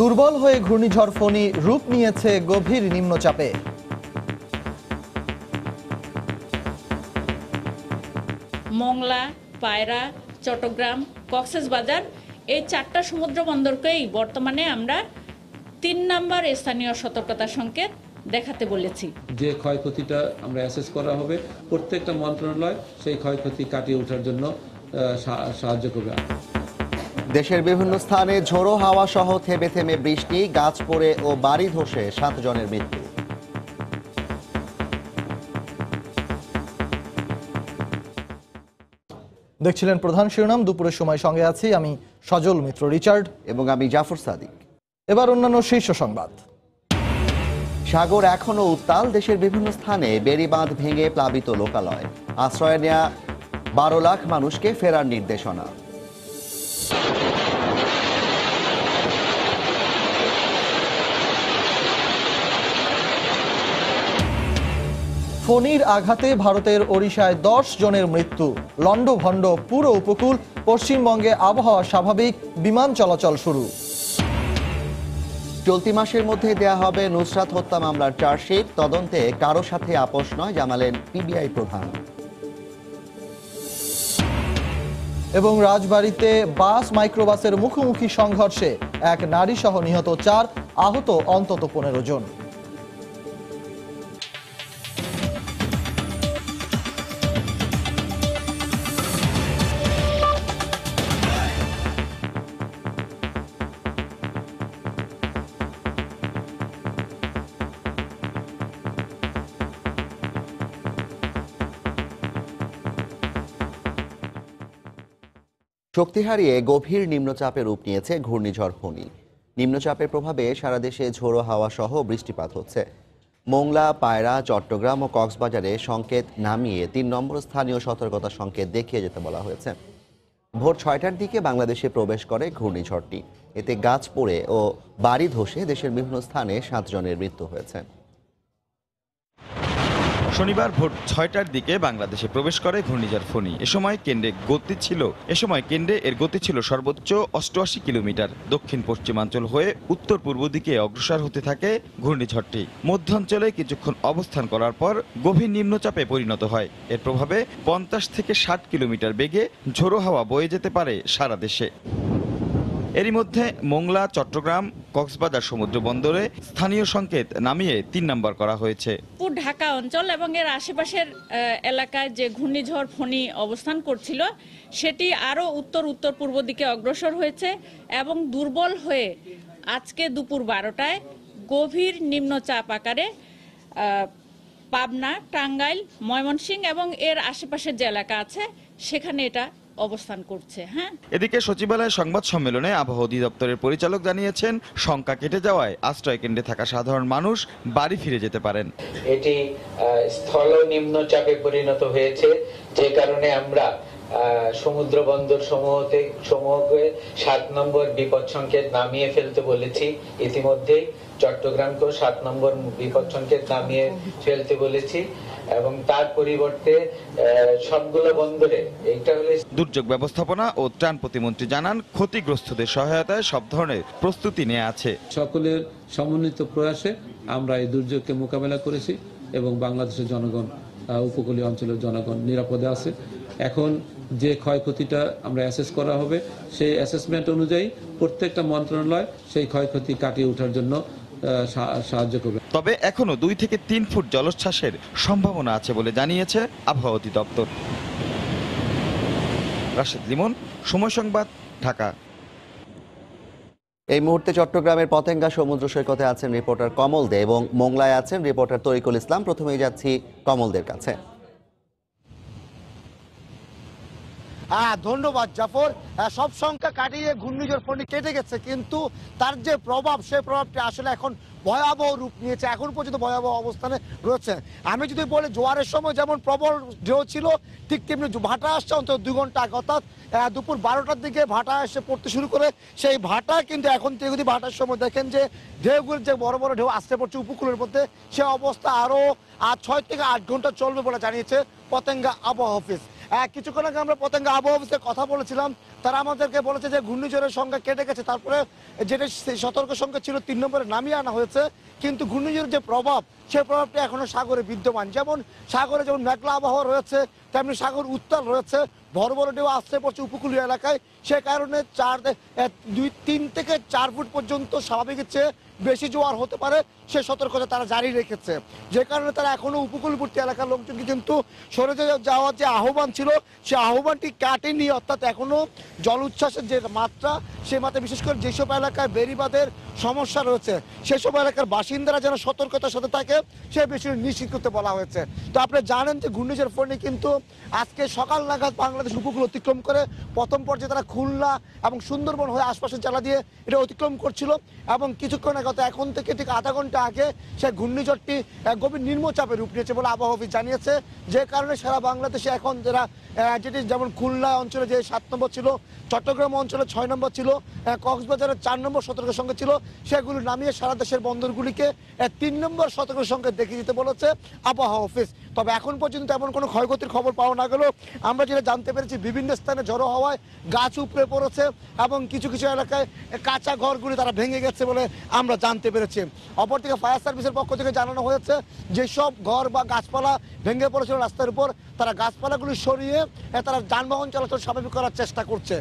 দুর্বল হয়ে ঘূর্ণিঝড় ফনি রূপ নিয়েছে গভীর নিম্নচাপে। মংলা, পায়রা, চট্টগ্রাম, কক্সবাজার এই চারটা সমুদ্র বন্দরকেই বর্তমানে আমরা 3 নম্বর স্থানীয় সতর্কতা সংকেত দেখাতে বলেছি। যে ক্ষয়ক্ষতিটা আমরা অ্যাসেস করা হবে প্রত্যেকটা মন্ত্রণালয় সেই ক্ষয়ক্ষতি কাটিয়ে ওঠার জন্য সাহায্য করবে। দেশের বিভিন্ন স্থানে ঝোড়ো হাওয়া সহ থেমে থেমে বৃষ্টি, গাছ পড়ে ও বাড়ি ধসে 7 জনের মৃত্যু। দেখছিলেন প্রধান শিরোনাম। দুপুরের সময় সঙ্গে আছি আমি সজল মিত্র রিচার্ড এবং আমি জাফর সাদিক। এবার অন্যান্য শীর্ষ সংবাদ। সাগর এখনো উত্তাল, দেশের বিভিন্ন স্থানে বেড়িবাঁধ ভেঙে প্লাবিত লোকালয়, আশ্রয় নেয়া 12 লাখ মানুষকে ফেরার নির্দেশনা। ফণির আঘাতে ভারতের ওড়িশায় 10 জনের মৃত্যু, লণ্ডভণ্ড পুরো উপকূল, পশ্চিমবঙ্গে আবহাওয়া স্বাভাবিক, বিমান চলাচল শুরু। চলতি মাসের মধ্যে দেয়া হবে নুসরাত হত্যা মামলার চার্জশিট, তদন্তে কারো সাথে আপোষ নয় জানালেন পিবিআই প্রধান। এবং রাজবাড়ীতে বাস মাইক্রোবাসের মুখোমুখি সংঘর্ষে 1 নারী সহ নিহত 4, আহত অন্তত 15 জন। শক্তি হারিয়ে গভীর নিম্নচাপে রূপ নিয়েছে ঘূর্ণিঝড় ফণি। নিম্নচাপের প্রভাবে সারা দেশে ঝোড়ো হাওয়া সহ বৃষ্টিপাত হচ্ছে। মোংলা, পায়রা, চট্টগ্রাম ও কক্সবাজারে সংকেত নামিয়ে 3 নম্বর স্থানীয় সতর্কতা সংকেত দেখিয়ে যেতে বলা হয়েছে। ভোর 6টার দিকে বাংলাদেশে প্রবেশ করে ঘূর্ণিঝড়টি। এতে গাছ পড়ে ও বাড়ি ধসে দেশের বিভিন্ন স্থানে 7 জনের মৃত্যু হয়েছে। শনিবার ভোর 6টার দিকে বাংলাদেশে প্রবেশ করে ঘূর্ণিঝড় ফণি। এ সময় কেন্দ্রে এর গতি ছিল সর্বোচ্চ 88 কিলোমিটার। দক্ষিণ পশ্চিমাঞ্চল হয়ে উত্তর পূর্ব দিকে অগ্রসর হতে থাকে ঘূর্ণিঝড়টি। মধ্যাঞ্চলে কিছুক্ষণ অবস্থান করার পর গভীর নিম্নচাপে পরিণত হয়। এর প্রভাবে 50 থেকে 60 কিলোমিটার বেগে ঝোড়ো হাওয়া বয়ে যেতে পারে সারা দেশে। এরই মধ্যে মোংলা, চট্টগ্রাম, কক্সবাজার সমুদ্র বন্দরে স্থানীয় সংকেত নামিয়ে 3 নম্বর করা হয়েছে। ঢাকা অঞ্চল এবং এর আশেপাশের এলাকায় যে ঘূর্ণিঝড় ফণি অবস্থান করছিল সেটি আরও উত্তর পূর্ব দিকে অগ্রসর হয়েছে এবং দুর্বল হয়ে আজকে দুপুর 12টায় গভীর নিম্নচাপ আকারে পাবনা, টাঙ্গাইল, ময়মনসিংহ এবং এর আশেপাশের যে এলাকা আছে সেখানে এটা অবস্থান করছে। এদিকে সচিবালয়ে সংবাদ সম্মেলনে আবহাওয়া অধিদপ্তরের পরিচালক জানিয়েছেন, শঙ্কা কেটে যাওয়ায় আশ্রয় কেন্দ্রে থাকা সাধারণ মানুষ বাড়ি ফিরে যেতে পারেন। এটি স্থল নিম্নচাপে পরিণত হয়েছে, যে কারণে আমরা সমুদ্র বন্দর সমূহকে 7 নম্বর বিপদ সংকেত নামিয়ে ফেলতে বলেছি। ইতিমধ্যে চট্টগ্রামকেও 7 নম্বর বিপদ সংকেত নামিয়ে ফেলতে বলেছি এবং তার পরিবর্তে সবগুলো বন্দরে এইটা হলো। দুর্যোগ ব্যবস্থাপনা ও ত্রাণ প্রতিমন্ত্রী জানান, ক্ষতিগ্রস্তদের সহায়তায় সব ধরনের প্রস্তুতি নেওয়া আছে। সকলের সমন্বিত প্রয়াসে আমরা এই দুর্যোগকে মোকাবেলা করেছি এবং বাংলাদেশের জনগণ, উপকূলীয় অঞ্চলের জনগণ নিরাপদে আছে। এখন যে ক্ষয়ক্ষতিটা আমরা অ্যাসেস করা হবে সেই অ্যাসেসমেন্ট অনুযায়ী প্রত্যেকটা মন্ত্রণালয় সেই ক্ষয়ক্ষতি কাটিয়ে ওঠার জন্য সাহায্য করবে। তবে এখনো 2 থেকে 3 ফুট জলোচ্ছ্বাসের সম্ভাবনা আছে বলে জানিয়েছে আবহাওয়া অধিদপ্তর। রাশিদ লিমন, সময় সংবাদ, ঢাকা। এই মুহূর্তে চট্টগ্রামের পতেঙ্গা সমুদ্র সৈকতে আছেন রিপোর্টার কমল দে এবং মোংলায় আছেন রিপোর্টার তরিকুল ইসলাম। প্রথমেই যাচ্ছি কমলদের কাছে। ধন্যবাদ জাফর। সব সংখ্যা কাটিয়ে ঘূর্ণিঝড় ফণি কেটে গেছে, কিন্তু তার যে প্রভাব সেই প্রভাবটি আসলে এখন ভয়াবহ রূপ নিয়েছে, এখন পর্যন্ত ভয়াবহ অবস্থানে রয়েছে। আমি যদি বলি, জোয়ারের সময় যেমন প্রবল ঢেউ ছিল, ঠিক তেমনি ভাটা আসছে অন্তত 2 ঘন্টা আগে, অর্থাৎ দুপুর 12টার দিকে ভাটা এসে পড়তে শুরু করে। সেই ভাটা কিন্তু এখন থেকে যদি ভাটার সময় দেখেন যে ঢেউগুলির যে বড় বড় ঢেউ আসতে পড়ছে উপকূলের মধ্যে, সে অবস্থা আরও 6 থেকে 8 ঘন্টা চলবে বলে জানিয়েছে পতেঙ্গা আবহাওয়া অফিস। কিছুক্ষণ আগে আমরা পতেঙ্গা আবহাওয়ার কথা বলেছিলাম, তারা আমাদেরকে বলেছে যে ঘূর্ণিঝড়ের সংখ্যা কেটে গেছে। তারপরে যেটা সতর্ক সংখ্যা ছিল ৩ নম্বরে নামিয়ে আনা হয়েছে, কিন্তু ঘূর্ণিঝড়ের যে প্রভাব সেই প্রভাবটা এখনো সাগরে বিদ্যমান। যেমন সাগরে যেমন মেঘলা আবহাওয়া রয়েছে, তেমনি সাগর উত্তাল রয়েছে, বড় বড় ঢেউ আসতে পড়ছে উপকূলীয় এলাকায়। সে কারণে 3 থেকে 4 ফুট পর্যন্ত স্বাভাবিকের চেয়ে বেশি জোয়ার হতে পারে, সে সতর্কতা তারা জারি রেখেছে। যে কারণে তারা এখনো উপকূলবর্তী এলাকার লোকজনকে কিন্তু সরে যাওয়ার যে আহ্বান ছিল সে আহ্বানটি কাটেনি, অর্থাৎ এখনো জল উচ্ছ্বাসের যে মাত্রা সে মাত্রা, বিশেষ করে যেসব এলাকায় বেড়িবাঁধের সমস্যা রয়েছে সেসব এলাকার বাসিন্দারা যেন সতর্কতার সাথে থাকে সে বিষয়ে নিশ্চিত করতে বলা হয়েছে। তো আপনি জানেন যে ঘূর্ণিঝড় ফণী কিন্তু আজকে সকাল নাগাদ বাংলাদেশ উপকূল অতিক্রম করে প্রথম পর্যায়ে তারা খুলনা এবং সুন্দরবন হয়ে আশপাশের জেলা দিয়ে এটা অতিক্রম করছিল, এবং কিছুক্ষণ আগে এখন থেকে ঠিক আধা ঘন্টা আগে সে ঘূর্ণিঝড়টি গভীর নিম্নচাপে রূপ নিয়েছে বলে আবহাওয়া বিভাগ জানিয়েছে। যে কারণে সারা বাংলাদেশে এখন যারা যেটি যেমন খুলনা অঞ্চলে যে 7 নম্বর ছিল, চট্টগ্রাম অঞ্চলে 6 নম্বর ছিল, কক্সবাজারের 4 নম্বর সতর্ক সংখ্যা ছিল, সেগুলো নামিয়ে সারা দেশের বন্দরগুলিকে 3 নম্বর সতর্ক সংখ্যা দেখিয়ে দিতে বলেছে আবহাওয়া অফিস। তবে এখন পর্যন্ত এমন কোনো ক্ষয়ক্ষতির খবর পাওয়া না গেলেও আমরা যেটা জানতে পেরেছি বিভিন্ন স্থানে ঝড়ো হওয়ায় গাছ উপড়ে পড়েছে এবং কিছু কিছু এলাকায় কাঁচা ঘরগুলি তারা ভেঙে গেছে বলে আমরা জানতে পেরেছি। অপরদিকে ফায়ার সার্ভিসের পক্ষ থেকে জানানো হয়েছে যেসব ঘর বা গাছপালা ভেঙে পড়েছিল রাস্তার উপর, তারা গাছপালাগুলি সরিয়ে তারা যানবাহন চলাচল স্বাভাবিক করার চেষ্টা করছে।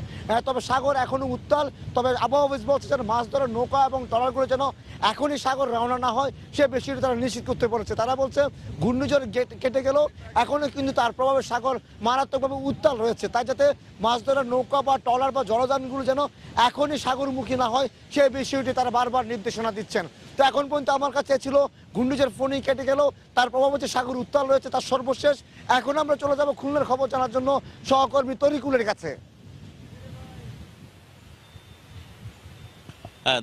তবে সাগর এখনো উত্তাল, তবে আবহাওয়া বিভাগ বলছে যেন মাছ ধরার নৌকা এবং ট্রলারগুলো যেন এখনই সাগর রওনা না হয় সে বিষয়টি তারা নিশ্চিত করতে বলেছে। তারা বলছে ঘূর্ণিঝড় কেটে গেল এখনো কিন্তু তার প্রভাবে সাগর মারাত্মকভাবে উত্তাল রয়েছে, তাই যাতে মাছ ধরার নৌকা বা ট্রলার বা জলযানগুলো যেন এখনই সাগরমুখী না হয় সে বিষয়টি তারা বারবার নির্দেশনা দিচ্ছেন। তো এখন পর্যন্ত আমার কাছে ছিল ঘূর্ণিঝড় ফণী কেটে গেল, তার প্রভাব হচ্ছে সাগর উত্তাল রয়েছে, তার সর্বশেষ। এখন আমরা চলে যাব খুলনার খবর জানার জন্য সহকর্মী তরিকুলের কাছে।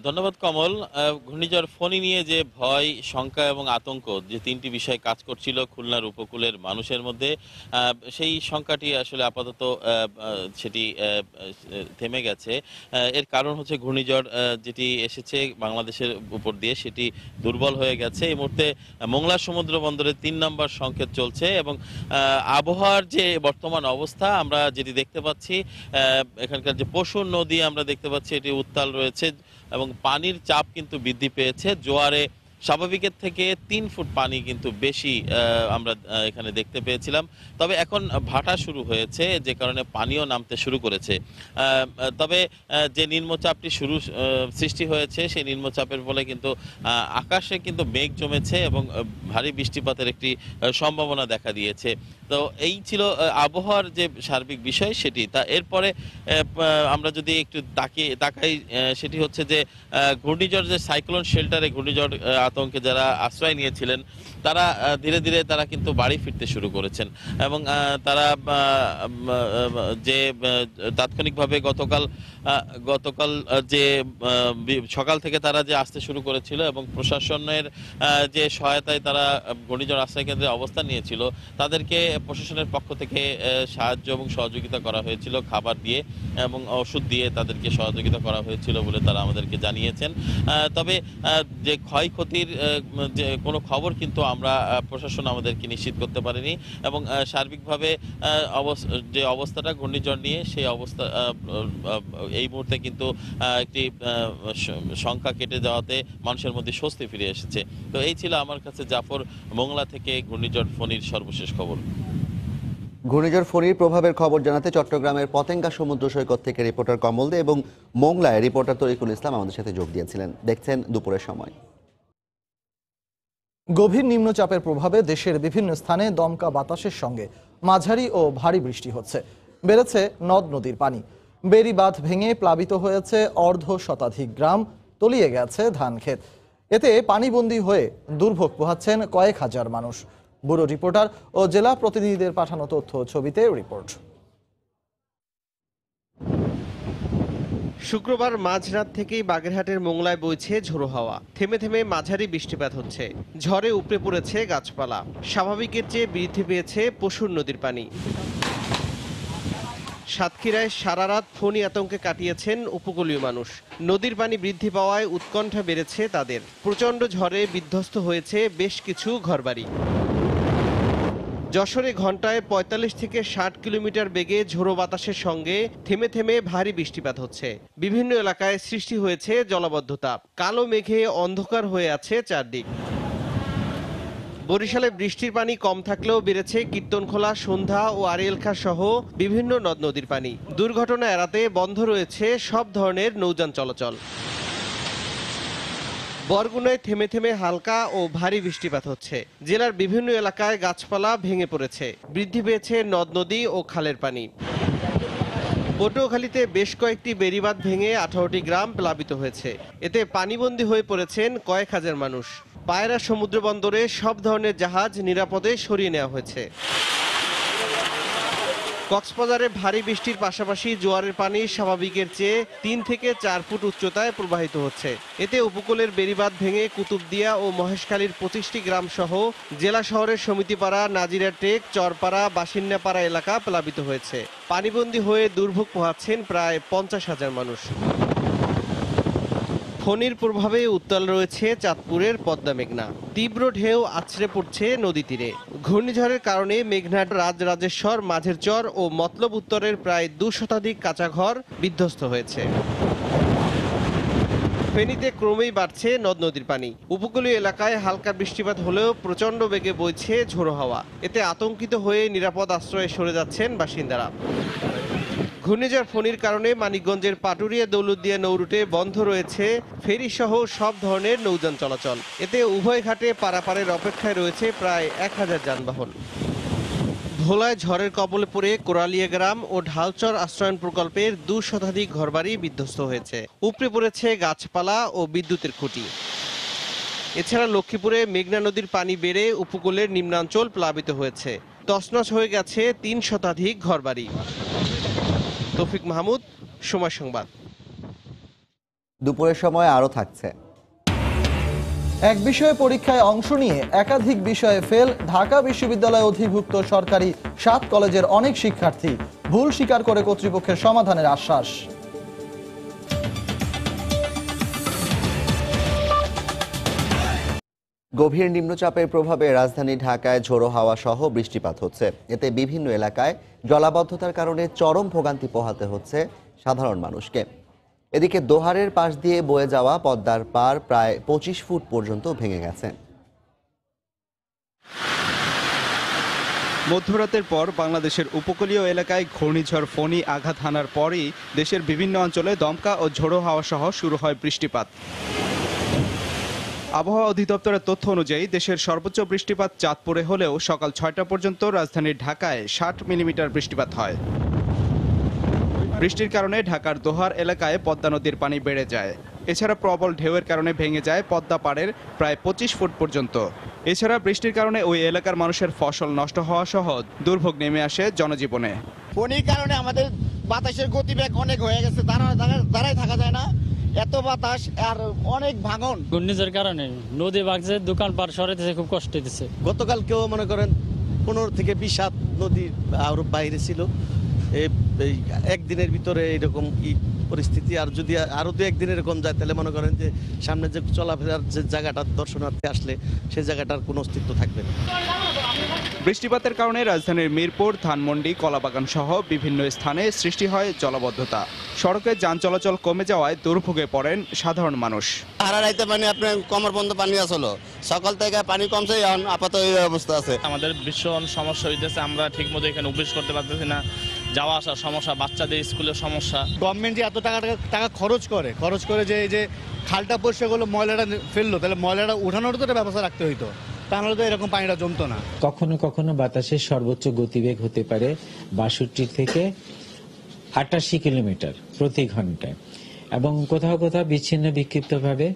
ধন্যবাদ কমল। ঘূর্ণিঝড় ফণী নিয়ে যে ভয়, শঙ্কা এবং আতঙ্ক যে 3টি বিষয় কাজ করছিল খুলনার উপকূলের মানুষের মধ্যে, সেই শঙ্কাটি আসলে আপাতত সেটি থেমে গেছে। এর কারণ হচ্ছে ঘূর্ণিঝড় যেটি এসেছে বাংলাদেশের উপর দিয়ে সেটি দুর্বল হয়ে গেছে। এই মুহূর্তে মোংলা সমুদ্র বন্দরে 3 নম্বর সংকেত চলছে এবং আবহাওয়ার যে বর্তমান অবস্থা আমরা যেটি দেখতে পাচ্ছি, এখানকার যে পশুর নদী আমরা দেখতে পাচ্ছি এটি উত্তাল রয়েছে এবং পানির চাপ কিন্তু বৃদ্ধি পেয়েছে। জোয়ারে স্বাভাবিকের থেকে 3 ফুট পানি কিন্তু বেশি আমরা এখানে দেখতে পেয়েছিলাম, তবে এখন ভাটা শুরু হয়েছে যে কারণে পানিও নামতে শুরু করেছে। তবে যে নিম্নচাপটি সৃষ্টি হয়েছে সেই নিম্নচাপের ফলে কিন্তু আকাশে কিন্তু মেঘ জমেছে এবং ভারী বৃষ্টিপাতের একটি সম্ভাবনা দেখা দিয়েছে। তো এই ছিল আবহাওয়ার যে সার্বিক বিষয় সেটি। তা এরপরে আমরা যদি একটু তাকাই সেটি হচ্ছে যে ঘূর্ণিঝড় যে সাইক্লোন শেল্টারে ঘূর্ণিঝড় আতঙ্কে যারা আশ্রয় নিয়েছিলেন তারা ধীরে ধীরে তারা কিন্তু বাড়ি ফিরতে শুরু করেছেন এবং তারা যে তাৎক্ষণিকভাবে গতকাল যে সকাল থেকে তারা যে আসতে শুরু করেছিল এবং প্রশাসনের যে সহায়তায় তারা ঘূর্ণিঝড় আশ্রয় কেন্দ্রে অবস্থান নিয়েছিল, তাদেরকে প্রশাসনের পক্ষ থেকে সাহায্য এবং সহযোগিতা করা হয়েছিল, খাবার দিয়ে এবং ওষুধ দিয়ে তাদেরকে সহযোগিতা করা হয়েছিল বলে তারা আমাদেরকে জানিয়েছেন। তবে যে ক্ষয়ক্ষতির যে কোনো খবর কিন্তু আমরা প্রশাসন আমাদেরকে নিশ্চিত করতে পারেনি এবং সার্বিকভাবে যে অবস্থাটা ঘূর্ণিঝড় নিয়ে সেই অবস্থা এই মুহূর্তে কিন্তু একটি সংখ্যা কেটে যাওয়াতে মানুষের মধ্যে স্বস্তি ফিরে এসেছে। তো এই ছিল আমার কাছে জাফর মোংলা থেকে ঘূর্ণিঝড় ফণীর সর্বশেষ খবর। ঘূর্ণিঝড় ফণীর প্রভাবের খবর জানাতে চট্টগ্রামের পতেঙ্গা সমুদ্র সৈকত থেকে রিপোর্টার কমল দে এবং মোংলায় রিপোর্টার তরিকুল ইসলাম আমাদের সাথে যোগ দিয়েছিলেন। দেখছেন দুপুরের সময়। গভীর নিম্নচাপের প্রভাবে দেশের বিভিন্ন স্থানে দমকা বাতাসের সঙ্গে মাঝারি ও ভারী বৃষ্টি হচ্ছে, বেড়েছে নদ নদীর পানি, বেড়িবাঁধ ভেঙে প্লাবিত হয়েছে অর্ধশতাধিক গ্রাম, তলিয়ে গেছে ধান ক্ষেত, এতে পানিবন্দী হয়ে দুর্ভোগ পোহাচ্ছেন কয়েক হাজার মানুষ। ব্যুরো রিপোর্টার ও জেলা প্রতিনিধিদের পাঠানো তথ্য ছবিতে রিপোর্ট। শুক্রবার মাঝরাত থেকেই বাগেরহাটের মোংলায় বইছে ঝোড়ো হাওয়া, থেমে থেমে মাঝারি বৃষ্টিপাত হচ্ছে, ঝড়ে উপড়ে পড়েছে গাছপালা, স্বাভাবিকের চেয়ে বৃদ্ধি পেয়েছে পশুর নদীর পানি। সাতক্ষীরায় সারা রাত ফণী আতঙ্কে কাটিয়েছেন উপকূলীয় মানুষ, নদীর পানি বৃদ্ধি পাওয়ায় উৎকণ্ঠা বেড়েছে তাদের। প্রচণ্ড ঝড়ে বিধ্বস্ত হয়েছে বেশ কিছু ঘরবাড়ি, যশোরে ঘন্টায় ৪৫ থেকে ৬০ কিলোমিটার বেগে ঝোড়ো বাতাসের সঙ্গে থেমে থেমে ভারী বৃষ্টিপাত হচ্ছে। বিভিন্ন এলাকায় সৃষ্টি হয়েছে জলাবদ্ধতা, কালো মেঘে অন্ধকার হয়ে আছে চারদিক। বরিশালে বৃষ্টির পানি কম থাকলেও বেড়েছে কীর্তনখোলা, সন্ধ্যা ও আড়িয়ালখা সহ বিভিন্ন নদ নদীর পানি। দুর্ঘটনা এড়াতে বন্ধ রয়েছে সব ধরনের নৌযান চলাচল। বরগুনায় থেমে থেমে হালকা ও ভারী বৃষ্টিপাত হচ্ছে। জেলার বিভিন্ন এলাকায় গাছপালা ভেঙে পড়েছে, বৃদ্ধি পেয়েছে নদ নদী ও খালের পানি। পটুয়াখালীতে বেশ কয়েকটি বেড়িবাঁধ ভেঙে ১৮টি গ্রাম প্লাবিত হয়েছে, এতে পানিবন্দী হয়ে পড়েছেন কয়েক হাজার মানুষ। পায়রা সমুদ্র বন্দরে সব ধরনের জাহাজ নিরাপদে সরিয়ে নেওয়া হয়েছে। কক্সবাজারে ভারী বৃষ্টির পাশাপাশি জোয়ারের পানি স্বাভাবিকের চেয়ে ৩ থেকে ৪ ফুট উচ্চতায় প্রবাহিত হচ্ছে। এতে উপকূলের বেড়িবাঁধ ভেঙে কুতুবদিয়া ও মহেশখালীর ২৫টি গ্রাম সহ জেলা শহরের সমিতিপাড়া, নাজিরাটেক, চরপাড়া, বাসিন্নাপাড়া এলাকা প্লাবিত হয়েছে। পানিবন্দী হয়ে দুর্ভোগ পোহাচ্ছেন প্রায় ৫০,০০০ মানুষ। ফণির প্রভাবে উত্তাল রয়েছে চাঁদপুরের পদ্মা মেঘনা। তীব্র ঢেউ আছড়ে পড়ছে নদী তীরে। ঘূর্ণিঝড়ের কারণে মেঘনার রাজরাজেশ্বর, মাঝের চর ও মতলব উত্তরের প্রায় ২০০ শতাধিক কাঁচাঘর বিধ্বস্ত হয়েছে। ফেনীতে ক্রমেই বাড়ছে নদ নদীর পানি। উপকূলীয় এলাকায় হালকা বৃষ্টিপাত হলেও প্রচণ্ড বেগে বইছে ঝোড়ো হাওয়া, এতে আতঙ্কিত হয়ে নিরাপদ আশ্রয়ে সরে যাচ্ছেন বাসিন্দারা। ঘূর্ণিঝড় ফণির কারণে মানিকগঞ্জের পাটুরিয়া দৌলতদিয়া নৌরুটে বন্ধ রয়েছে ফেরিসহ সব ধরনের নৌযান চলাচল। এতে উভয় ঘাটে পারাপারের অপেক্ষায় রয়েছে প্রায় ১,০০০ যানবাহন। ভোলায় ঝড়ের কবলে পড়ে কোরালিয়া গ্রাম ও ঢালচর আশ্রয়ণ প্রকল্পের ২০০ শতাধিক ঘরবাড়ি বিধ্বস্ত হয়েছে। উপড়ে পড়েছে গাছপালা ও বিদ্যুতের খুঁটি। এছাড়া লক্ষ্মীপুরে মেঘনা নদীর পানি বেড়ে উপকূলের নিম্নাঞ্চল প্লাবিত হয়েছে। তছনছ হয়ে গেছে ৩ শতাধিক ঘরবাড়ি। তৌফিক মাহমুদ, সময় সংবাদ। দুপুরের সময় আরও থাকছে: এক বিষয়ে পরীক্ষায় অংশ নিয়ে একাধিক বিষয়ে ফেল, ঢাকা বিশ্ববিদ্যালয় অধিভুক্ত সরকারি ৭ কলেজের অনেক শিক্ষার্থী ভুল স্বীকার করে কর্তৃপক্ষের সমাধানের আশ্বাস। গভীর নিম্নচাপের প্রভাবে রাজধানী ঢাকায় ঝোড়ো হাওয়া সহ বৃষ্টিপাত হচ্ছে। এতে বিভিন্ন এলাকায় জলাবদ্ধতার কারণে চরম ভোগান্তি পোহাতে হচ্ছে সাধারণ মানুষকে। এদিকে দোহারের পাশ দিয়ে বয়ে যাওয়া পদ্মার পাড় প্রায় ২৫ ফুট পর্যন্ত ভেঙে গেছে। মধ্যরাতের পর বাংলাদেশের উপকূলীয় এলাকায় ঘূর্ণিঝড় ফণি আঘাত হানার পরই দেশের বিভিন্ন অঞ্চলে দমকা ও ঝোড়ো হাওয়া সহ শুরু হয় বৃষ্টিপাত। আবহাওয়া অধিদপ্তরের তথ্য অনুযায়ী দেশের সর্বোচ্চ বৃষ্টিপাত চাঁদপুরে হলেও সকাল ৬টা পর্যন্ত রাজধানী ঢাকায় ৬০ মিলিমিটার বৃষ্টিপাত হয়। বৃষ্টির কারণে ঢাকার দোহার এলাকায় পদ্মা নদীর পানি বেড়ে যায়। এছাড়া প্রবল ঢেউয়ের কারণে ভেঙে যায় পদ্মা পাড়ের প্রায় ২৫ ফুট পর্যন্ত। এছাড়া বৃষ্টির কারণে ওই এলাকার মানুষের ফসল নষ্ট হওয়া সহ দুর্ভোগ নেমে আসে জনজীবনে। ফণির কারণে আমাদের বাতাসের গতিবেগ অনেক হয়ে গেছে, দাঁড়ায় থাকা যায় না, এত বাতাস আর অনেক ভাঙন। ঘূর্ণিঝড়ের কারণে নদী ভাগছে, দোকান পার সরাইতেছে, খুব কষ্ট হইতেছে। গতকাল কেউ মনে করেন ১৫ থেকে ২০ হাত নদী আরো বাইরে ছিল। একদিনের ভিতরে এরকম কি পরিস্থিতি, আর যদি আরো ২-১ দিন এরকম যায় তাহলে মনে করেন যে সামনে যে চলাফেরার যে জায়গাটা দর্শনার্থী আসলে সেই জায়গাটার কোনো অস্তিত্ব থাকবে না। বৃষ্টিপাতের কারণে রাজধানীর মিরপুর, ধানমন্ডি, কলাবাগান সহ বিভিন্ন স্থানে সৃষ্টি হয় জলাবদ্ধতা। সড়কে যান চলাচল কমে যাওয়ায় দুর্ভোগে পড়েন সাধারণ মানুষ। সারা রাতে পানি আপনার কমর বন্ধ পানি আসলো, সকাল থেকে পানি কমছে, এখন আপাতত এই অবস্থা আছে। আমাদের ভীষণ সমস্যা হইতেছে, আমরা ঠিকমতো এখানে উপবেশ করতে পারতেছি না, যাওয়া আসার সমস্যা, বাচ্চাদের স্কুলের সমস্যা। গভর্নমেন্ট যে এত টাকা খরচ করে যে এই যে খালটা পরিষ্কার করলো, ময়লাটা ফেললো, তাহলে ময়লাটা উঠানোর তো একটা ব্যবস্থা রাখতে হইতো, তাহলে তো এরকম পানিটা জমতো না। কখনো কখনো বাতাসের সর্বোচ্চ গতিবেগ হতে পারে ৬২ থেকে ৮৮ কিলোমিটার প্রতি ঘন্টায় এবং কোথাও কোথাও বিচ্ছিন্ন বিক্ষিপ্তভাবে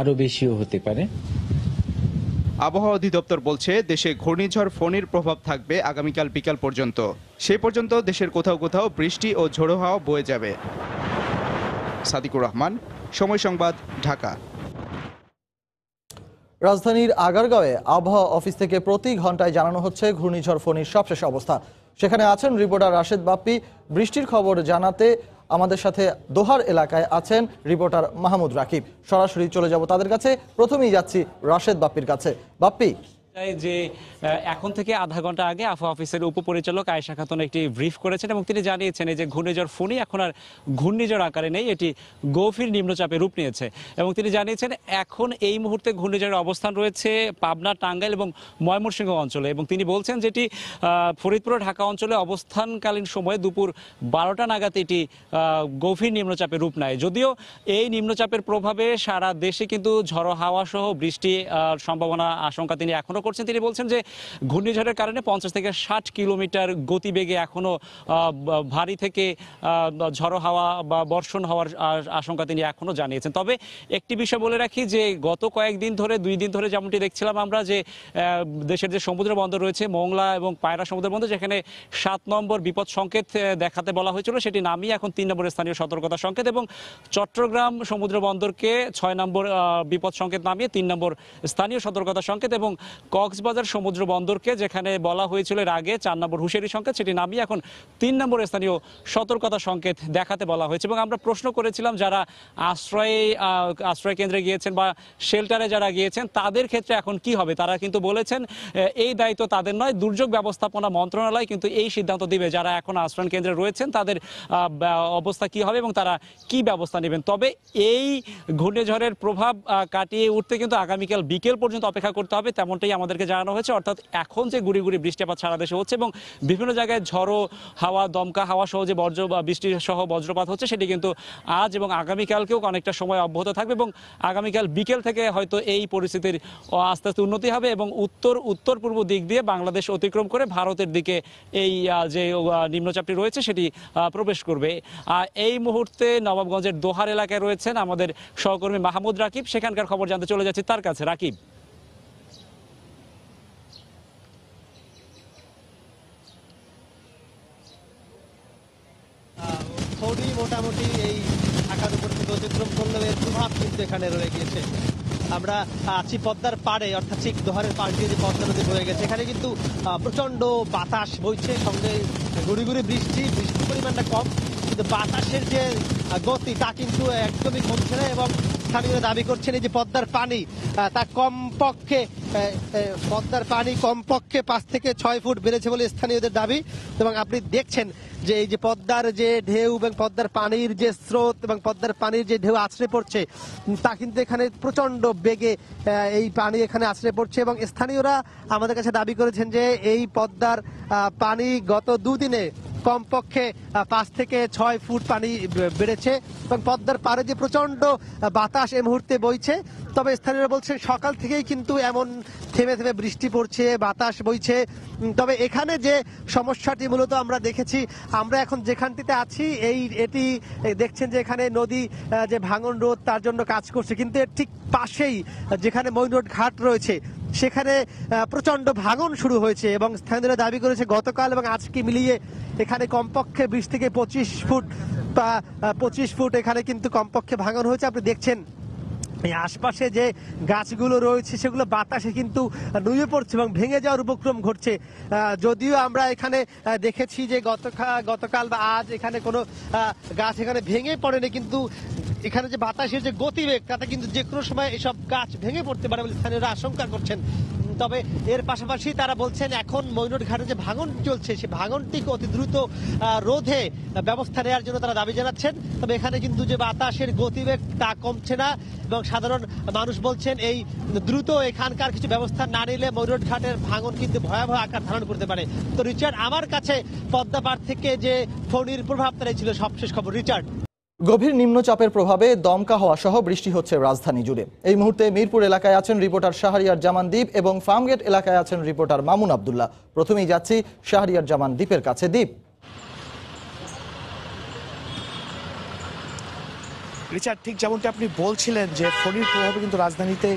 আরো বেশিও হতে পারে। আবহাওয়া অধিদপ্তর বলছে দেশে ঘূর্ণিঝড় ফণির প্রভাব থাকবে আগামীকাল বিকাল পর্যন্ত। সেই পর্যন্ত দেশের কোথাও কোথাও বৃষ্টি ও ঝোড়ো হাওয়া বয়ে যাবে। সাদিকুর রহমান, সময় সংবাদ, ঢাকা। রাজধানীর আগারগাঁওয়ে আবহাওয়া অফিস থেকে প্রতি ঘন্টায় জানানো হচ্ছে ঘূর্ণিঝড় ফণির সবশেষ অবস্থা। সেখানে আছেন রিপোর্টার রাশেদ বাপ্পি। বৃষ্টির খবর জানাতে আমাদের সাথে দোহার এলাকায় আছেন রিপোর্টার মাহমুদ রাকিব। সরাসরি চলে যাব তাদের কাছে। প্রথমেই যাচ্ছি রাশেদ বাপ্পির কাছে। বাপ্পি, এখন থেকে আধা ঘন্টা আগে আফা অফিসের উপপরিচালক আয়েশা খাতুন একটি ব্রিফ করেছেন এবং তিনি জানিয়েছেন যে ঘূর্ণিঝড় ফণি এখন আর ঘূর্ণিঝড় আকারে নেই, এটি গভীর নিম্নচাপে রূপ নিয়েছে এবং তিনি জানিয়েছেন এখন এই মুহূর্তে ঘূর্ণিঝড়ের অবস্থান রয়েছে পাবনা, টাঙ্গাইল এবং ময়মনসিংহ অঞ্চলে এবং তিনি বলছেন যেটি ফরিদপুর ও ঢাকা অঞ্চলে অবস্থানকালীন সময়ে দুপুর ১২টা নাগাদ এটি গভীর নিম্নচাপে রূপ নেয়। যদিও এই নিম্নচাপের প্রভাবে সারা দেশে কিন্তু ঝড়ো হাওয়া সহ বৃষ্টি সম্ভাবনা আশঙ্কা তিনি এখনো করছেন। তিনি বলছেন যে ঘূর্ণিঝড়ের কারণে 50 থেকে 60 কিলোমিটার গতিবেগে এখনো ভারী থেকে ঝড়ো হাওয়া বা বর্ষণ হওয়ার আশঙ্কা তিনি এখনো জানিয়েছেন। তবে একটি বিষয় বলে রাখি যে গত কয়েকদিন ধরে দুই দিন ধরে যেমনটি দেখছিলাম আমরা যে দেশের যে সমুদ্র বন্দর রয়েছে মোংলা এবং পায়রা সমুদ্র বন্দর, যেখানে 7 নম্বর বিপদ সংকেত দেখাতে বলা হয়েছিল সেটি নামিয়ে এখন 3 নম্বরের স্থানীয় সতর্কতা সংকেত এবং চট্টগ্রাম সমুদ্র বন্দরকে 6 নম্বর বিপদ সংকেত নামিয়ে 3 নম্বর স্থানীয় সতর্কতা সংকেত এবং কক্সবাজার সমুদ্র বন্দরকে যেখানে বলা হয়েছিল এর আগে 4 নম্বর হুঁশিয়ারি সংকেত সেটি নামিয়ে এখন 3 নম্বর স্থানীয় সতর্কতা সংকেত দেখাতে বলা হয়েছে। এবং আমরা প্রশ্ন করেছিলাম যারা আশ্রয় কেন্দ্রে গিয়েছেন বা শেল্টারে যারা গিয়েছেন তাদের ক্ষেত্রে এখন কি হবে, তারা কিন্তু বলেছেন এই দায়িত্ব তাদের নয়, দুর্যোগ ব্যবস্থাপনা মন্ত্রণালয় কিন্তু এই সিদ্ধান্ত দিবে যারা এখন আশ্রয় কেন্দ্রে রয়েছেন তাদের অবস্থা কি হবে এবং তারা কি ব্যবস্থা নেবেন। তবে এই ঘূর্ণিঝড়ের প্রভাব কাটিয়ে উঠতে কিন্তু আগামীকাল বিকেল পর্যন্ত অপেক্ষা করতে হবে তেমনটাই আমাদেরকে জানানো হয়েছে। অর্থাৎ এখন যে গুড়ি গুড়ি বৃষ্টিপাত সারা দেশে হচ্ছে এবং বিভিন্ন জায়গায় ঝড়ো হাওয়া, দমকা হাওয়া সহ যে বৃষ্টি সহ বজ্রপাত হচ্ছে সেটি কিন্তু আজ এবং আগামীকালকেও অনেকটা সময় অব্যাহত থাকবে এবং আগামীকাল বিকেল থেকে হয়তো এই পরিস্থিতির আস্তে আস্তে উন্নতি হবে এবং উত্তর পূর্ব দিক দিয়ে বাংলাদেশ অতিক্রম করে ভারতের দিকে এই যে নিম্নচাপটি রয়েছে সেটি প্রবেশ করবে। এই মুহূর্তে নবাবগঞ্জের দোহার এলাকায় রয়েছেন আমাদের সহকর্মী মাহমুদ রাকিব, সেখানকার খবর জানতে চলে যাচ্ছি তার কাছে। রাকিব, ফণি মোটামুটি এই ঢাকার উপর থেকে অতিক্রম করলেও এর প্রভাব কিন্তু এখানে রয়ে গিয়েছে। আমরা আছি পদ্মার পাড়ে, অর্থাৎ ঠিক দোহারের পাড় দিয়ে যে পদ্মা নদী বয়ে গেছে এখানে কিন্তু প্রচণ্ড বাতাস বইছে, সঙ্গে গুড়ি গুড়ি বৃষ্টির পরিমাণটা কম কিন্তু বাতাসের যে গতি তা কিন্তু একদমই কমছে না এবং স্থানীয়রা দাবি করছেন এই যে পদ্মার পানি তা কমপক্ষে 5 থেকে 6 ফুট বেড়েছে বলে স্থানীয়দের দাবি। এবং আপনি দেখছেন যে এই যে পদ্মার যে ঢেউ এবং পদ্মার পানির যে স্রোত এবং পদ্মার পানির যে ঢেউ আছড়ে পড়ছে তা কিন্তু এখানে প্রচণ্ড বেগে এই পানি এখানে আছড়ে পড়ছে এবং স্থানীয়রা আমাদের কাছে দাবি করেছেন যে এই পদ্মার পানি গত দুদিনে কমপক্ষে 5 থেকে 6 ফুট পানি বেড়েছে এবং পদ্মার পাড়ে যে প্রচণ্ড বাতাস এই মুহূর্তে বইছে। তবে স্থানীয়রা বলছে সকাল থেকেই কিন্তু এমন থেমে থেমে বৃষ্টি পড়ছে, বাতাস বইছে। তবে এখানে যে সমস্যাটি মূলত আমরা দেখেছি, আমরা এখন যেখানটিতে আছি এটি দেখছেন যে এখানে নদী যে ভাঙন রোধ তার জন্য কাজ করছে কিন্তু এর ঠিক পাশেই যেখানে মইনরোড ঘাট রয়েছে সেখানে প্রচণ্ড ভাঙন শুরু হয়েছে এবং স্থানীয়রা দাবি করেছে গতকাল এবং আজকে মিলিয়ে এখানে কমপক্ষে 20 থেকে 25 ফুট এখানে কিন্তু কমপক্ষে ভাঙন হয়েছে। আপনি দেখছেন আশপাশে যে গাছগুলো রয়েছে সেগুলো বাতাসে কিন্তু নুয়ে পড়ছে এবং ভেঙে যাওয়ার উপক্রম ঘটছে। যদিও আমরা এখানে দেখেছি যে গতকাল বা আজ এখানে কোনো গাছ এখানে ভেঙে পড়েনি কিন্তু এখানে যে বাতাসের যে গতিবেগ তাতে কিন্তু যে কোনো সময় এসব গাছ ভেঙে পড়তে পারে বলে স্থানীয়রা আশঙ্কা করছেন। তবে এর পাশাপাশি তারা বলছেন এখন মইনরোড ঘাটে যে ভাঙন চলছে সেই ভাঙনটিকে অতি দ্রুত রোধে ব্যবস্থা নেওয়ার জন্য তারা দাবি জানাচ্ছেন। তবে এখানে কিন্তু যে বাতাসের গতিবেগ তা কমছে না এবং সাধারণ মানুষ বলছেন এই দ্রুত এখানকার কিছু ব্যবস্থা না নিলে মইনরোড ঘাটের ভাঙন কিন্তু ভয়াবহ আকার ধারণ করতে পারে। তো রিচার্ড, আমার কাছে পদ্মা পাড় থেকে যে ফণির প্রভাব তারাই ছিল সবশেষ খবর। রিচার্ড, গভীর নিম্নচাপের প্রভাবে দমকা হাওয়া সহ বৃষ্টি হচ্ছে রাজধানী জুড়ে। এই মুহূর্তে মিরপুর এলাকায় আছেন রিপোর্টার শাহরিয়ার জামান দ্বীপ এবং ফার্মগেট এলাকায় আছেন রিপোর্টার মামুন আব্দুল্লাহ। প্রথমেই যাচ্ছি শাহরিয়ার জামান দ্বীপের কাছে। দ্বীপ, রিচার্ড, ঠিক যেমনটি আপনি বলছিলেন যে ফণির প্রভাবে কিন্তু রাজধানীতে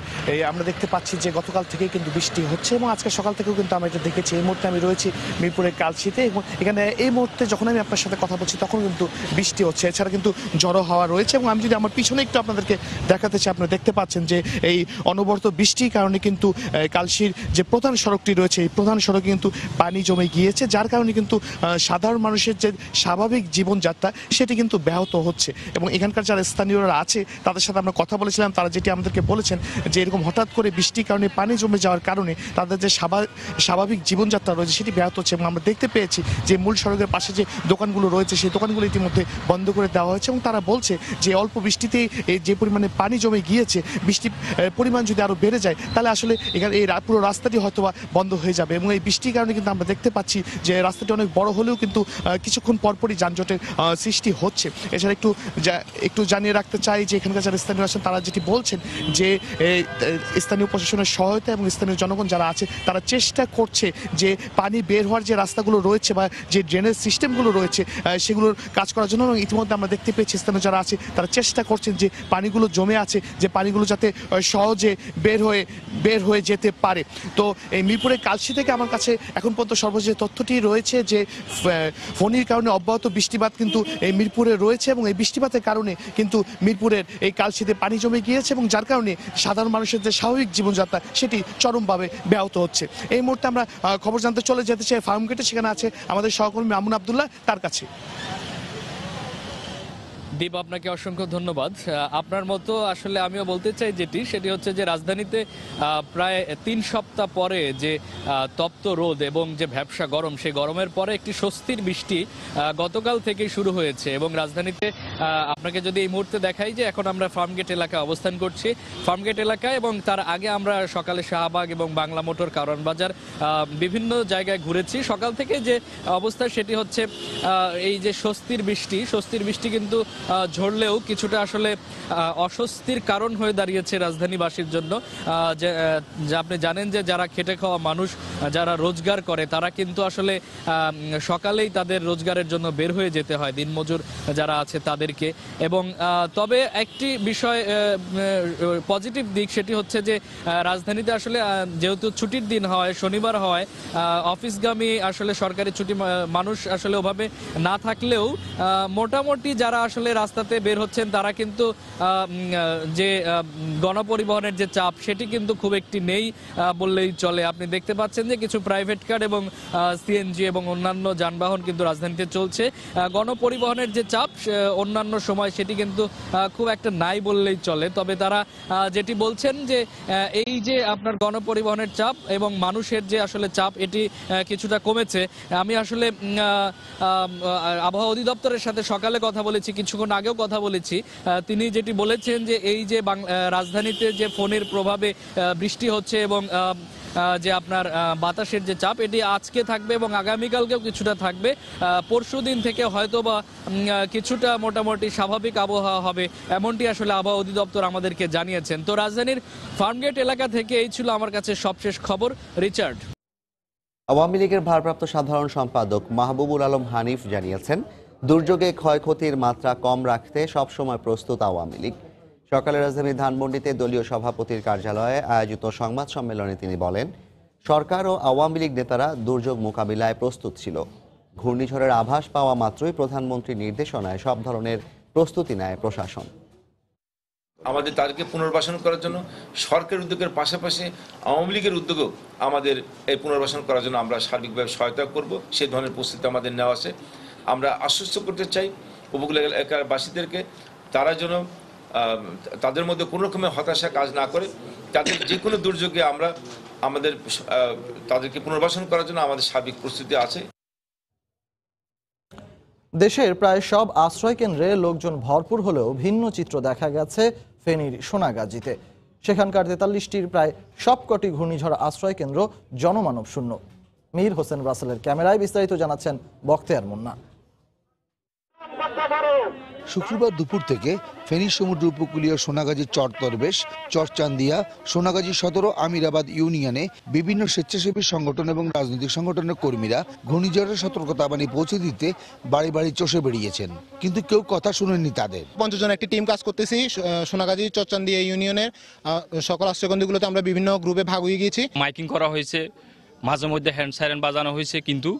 আমরা দেখতে পাচ্ছি যে গতকাল থেকেই কিন্তু বৃষ্টি হচ্ছে এবং আজকে সকাল থেকেও কিন্তু আমরা এটা দেখেছি। এই মুহূর্তে আমি রয়েছি মিরপুরের কালশীতে এবং এখানে এই মুহূর্তে যখন আমি আপনার সাথে কথা বলছি তখন কিন্তু বৃষ্টি হচ্ছে, এছাড়া কিন্তু ঝড়ো হাওয়া রয়েছে। এবং আমি যদি আমার পিছনে একটু আপনাদেরকে দেখাতে চাই, আপনারা দেখতে পাচ্ছেন যে এই অনবরত বৃষ্টির কারণে কিন্তু কালশীর যে প্রধান সড়কটি রয়েছে এই প্রধান সড়কে কিন্তু পানি জমে গিয়েছে, যার কারণে কিন্তু সাধারণ মানুষের যে স্বাভাবিক জীবনযাত্রা সেটি কিন্তু ব্যাহত হচ্ছে এবং এখানকার যারা স্থানীয়রা আছে তাদের সাথে আমরা কথা বলেছিলাম তারা যেটি আমাদেরকে বলেছেন যে এরকম হঠাৎ করে বৃষ্টির কারণে পানি জমে যাওয়ার কারণে তাদের যে স্বাভাবিক জীবনযাত্রা রয়েছে সেটি ব্যাহত হচ্ছে এবং আমরা দেখতে পেয়েছি যে মূল সড়কের পাশে যে দোকানগুলো রয়েছে সেই দোকানগুলো ইতিমধ্যে বন্ধ করে দেওয়া হয়েছে এবং তারা বলছে যে অল্প বৃষ্টিতে যে পরিমাণে পানি জমে গিয়েছে বৃষ্টির পরিমাণ যদি আরো বেড়ে যায় তাহলে আসলে এখানে এই পুরো রাস্তাটি হয়তোবা বন্ধ হয়ে যাবে এবং এই বৃষ্টির কারণে কিন্তু আমরা দেখতে পাচ্ছি যে রাস্তাটি অনেক বড় হলেও কিন্তু কিছুক্ষণ পরপরই যানজটের সৃষ্টি হচ্ছে এছাড়া একটু জানিয়ে রাখতে চাই যে এখানকার যারা স্থানীয় আছেন তারা যেটি বলছেন যে স্থানীয় প্রশাসনের সহায়তা এবং স্থানীয় জনগণ যারা আছে তারা চেষ্টা করছে যে পানি বের হওয়ার যে রাস্তাগুলো রয়েছে বা যে ড্রেনেজ সিস্টেমগুলো রয়েছে সেগুলোর কাজ করার জন্য এবং ইতিমধ্যে আমরা দেখতে পেয়েছি স্থানীয় যারা আছে তারা চেষ্টা করছেন যে পানিগুলো জমে আছে যে পানিগুলো যাতে সহজে বের হয়ে যেতে পারে তো এই মিরপুরের কালশী থেকে আমার কাছে এখন পর্যন্ত সর্বশেষ তথ্যটি রয়েছে যে ফণীর কারণে অব্যাহত বৃষ্টিপাত কিন্তু এই মিরপুরে রয়েছে এবং এই বৃষ্টিপাতের কারণে কিন্তু মিরপুরের এই কালশীতে পানি জমে গিয়েছে এবং যার কারণে সাধারণ মানুষের যে স্বাভাবিক জীবনযাত্রা সেটি চরমভাবে ব্যাহত হচ্ছে এই মুহূর্তে আমরা খবর জানতে চলে যেতে চাই ফার্ম গেটে সেখানে আছে আমাদের সহকর্মী মামুন আব্দুল্লাহ তার কাছে দীপ আপনাকে অসংখ্য ধন্যবাদ আপনার মতো আসলে আমিও বলতে চাই সেটি হচ্ছে যে রাজধানীতে প্রায় ৩ সপ্তাহ পরে যে তপ্ত রোদ এবং যে ভ্যাপসা গরম সেই গরমের পরে একটি স্বস্তির বৃষ্টি গতকাল থেকে শুরু হয়েছে এবং রাজধানীতে আপনাকে যদি এই মুহূর্তে দেখাই যে এখন আমরা ফার্মগেট এলাকায় অবস্থান করছি ফার্মগেট এলাকায় এবং তার আগে আমরা সকালে শাহবাগ এবং বাংলা মোটর কারওয়ান বাজার বিভিন্ন জায়গায় ঘুরেছি সকাল থেকে যে অবস্থা সেটি হচ্ছে এই যে স্বস্তির বৃষ্টি কিন্তু ঝরলেও কিছুটা আসলে অস্বস্তির কারণ হয়ে দাঁড়িয়েছে রাজধানীবাসীর জন্য যে আপনি জানেন যে যারা খেটে খাওয়া মানুষ যারা রোজগার করে তারা কিন্তু আসলে সকালেই তাদের রোজগারের জন্য বের হয়ে যেতে হয় দিনমজুর যারা আছে তাদেরকে এবং তবে একটি বিষয় পজিটিভ দিক সেটি হচ্ছে যে রাজধানীতে আসলে যেহেতু ছুটির দিন হয় শনিবার হয় অফিসগামী আসলে সরকারি ছুটি মানুষ আসলে ওভাবে না থাকলেও মোটামুটি যারা আসলে রাস্তাতে বের হচ্ছেন তারা কিন্তু যে গণপরিবহনের যে চাপ সেটি কিন্তু খুব একটি নেই বললেই চলে আপনি দেখতে পাচ্ছেন যে কিছু প্রাইভেট কার এবং সিএনজি এবং অন্যান্য যানবাহন কিন্তু রাজধানীতে চলছে গণপরিবহনের যে চাপ অন্যান্য সময় সেটি কিন্তু খুব একটা নাই বললেই চলে তবে তারা যেটি বলছেন যে এই যে আপনার গণপরিবহনের চাপ এবং মানুষের যে আসলে চাপ এটি কিছুটা কমেছে আমি আসলে আবহাওয়া অধিদপ্তরের সাথে সকালে কথা বলেছি কিছুক্ষণ আগেও কথা বলেছি তিনি যেটি বলেছেন যে এই যে রাজধানীতে যে ফণীর প্রভাবে বৃষ্টি হচ্ছে এবং যে আপনার বাতাসের যে চাপ এটি আজকে থাকবে এবং আগামীকালকেও কিছুটা থাকবে পরশু দিন থেকে হয়তোবা কিছুটা মোটামুটি স্বাভাবিক আবহাওয়া হবে এমনটি আসলে আবহাওয়া অধিদপ্তর আমাদেরকে জানিয়েছেন তো রাজধানীর ফার্মগেট এলাকা থেকে এই ছিল আমার কাছে সবশেষ খবর রিচার্ড আওয়ামী লীগের ভারপ্রাপ্ত সাধারণ সম্পাদক মাহবুবুল আলম হানিফ জানিয়েছেন দুর্যোগে ক্ষয়ক্ষতির মাত্রা কম রাখতে সবসময় প্রস্তুত আওয়ামী লীগ সকালে রাজধানী ধানমন্ডিতে দলীয় সভাপতির কার্যালয়ে আয়োজিত সংবাদ সম্মেলনে তিনি বলেন সরকার ও আওয়ামী লীগ নেতারা দুর্যোগ মোকাবিলায় প্রস্তুত ছিল ঘূর্ণিঝড়ের আভাস পাওয়া মাত্রই প্রধানমন্ত্রীর নির্দেশনায় সব ধরনের প্রস্তুতি নেয় প্রশাসন আমাদের তাদেরকে পুনর্বাসন করার জন্য সরকারের উদ্যোগের পাশাপাশি আওয়ামী লীগের উদ্যোগও আমাদের এই পুনর্বাসন করার জন্য আমরা সার্বিকভাবে সহায়তা করব সেই ধরনের প্রস্তুতি আমাদের নেওয়া আছে আমরা আশ্বস্ত করতে চাই উপকূল এলাকাবাসীদেরকে তারা যেন তাদের মধ্যে কোনো রকমের হতাশা কাজ না করে তাদের যে কোনো দুর্যোগে আমরা আমাদের তাদেরকে পুনর্বাসন করার জন্য আমাদের সার্বিক প্রস্তুতি আছে দেশের প্রায় সব আশ্রয় কেন্দ্রে লোকজন ভরপুর হলেও ভিন্ন চিত্র দেখা গেছে ফেনীর সোনাগাজীতে সেখানকার ৪৩টির প্রায় সবকটি ঘূর্ণিঝড় আশ্রয় কেন্দ্র জনমানব শূন্য মীর হোসেন রাসেলের ক্যামেরায় বিস্তারিত জানাচ্ছেন বক্তিয়ার মুন্না শুক্রবার দুপুর থেকে ফেনী সমুদ্র উপকূলীয় সোনাগাজীর চরতরবেশ চরচান্দিয়া সোনাগাজী সদর আমিরাবাদ ইউনিয়নে বিভিন্ন স্বেচ্ছাসেবী সংগঠন এবং রাজনৈতিক সংগঠনের কর্মীরা ঘূর্ণিঝড়ের সতর্কতা বাণী পৌঁছে দিতে বাড়ি বাড়ি চষে বেরিয়েছেন কিন্তু কেউ কথা শুনেননি তাদের ৫০ জন একটি টিম কাজ করতেছি সোনাগাজী চরচান্দিয়া ইউনিয়নের সকল আশ্রয়কেন্দ্রগুলোতে আমরা বিভিন্ন গ্রুপে ভাগ হয়ে গিয়েছি মাইকিং করা হয়েছে মাঝে মধ্যে হ্যান্ড সাইরেন বাজানো হয়েছে কিন্তু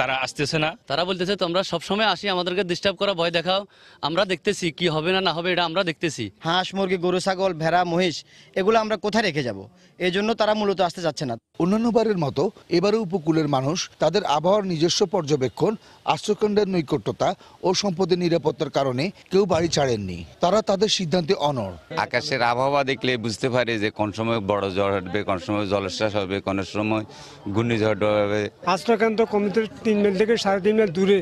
তারা আসতেছে না। তারা বলতেছে তোমরা সব সময় আসি আমাদেরকে ডিস্টার্ব করা ভয় দেখাও, আমরা দেখতেছি কি হবে না না হবে এটা আমরা দেখতেছি। হাঁস মুরগি গরু ছাগল ভেড়া মহিষ এগুলো আমরা কোথায় রেখে যাব, এই জন্য তারা মূলত আসতে যাচ্ছে না। অন্যান্য বারের মতো এবারে উপকূলের মানুষ তাদের আবহাওয়ার নিজস্ব পর্যবেক্ষণ, আশ্রয়কেন্দ্রের নৈকট্যতা ও সম্পদের নিরাপত্তার কারণে কেউ বাড়ি ছাড়েননি, তারা তাদের সিদ্ধান্তে অনড়। আকাশের আবহাওয়া দেখলে বুঝতে পারে যে কোন সময় বড় ঝড় হবে, কোন সময় জলোচ্ছ্বাস হবে, কোন সময় ঘূর্ণিঝড় হবে। আশ্রয়কেন্দ্র কমিটির 3 মাইল থেকে 3.5 মাইল দূরে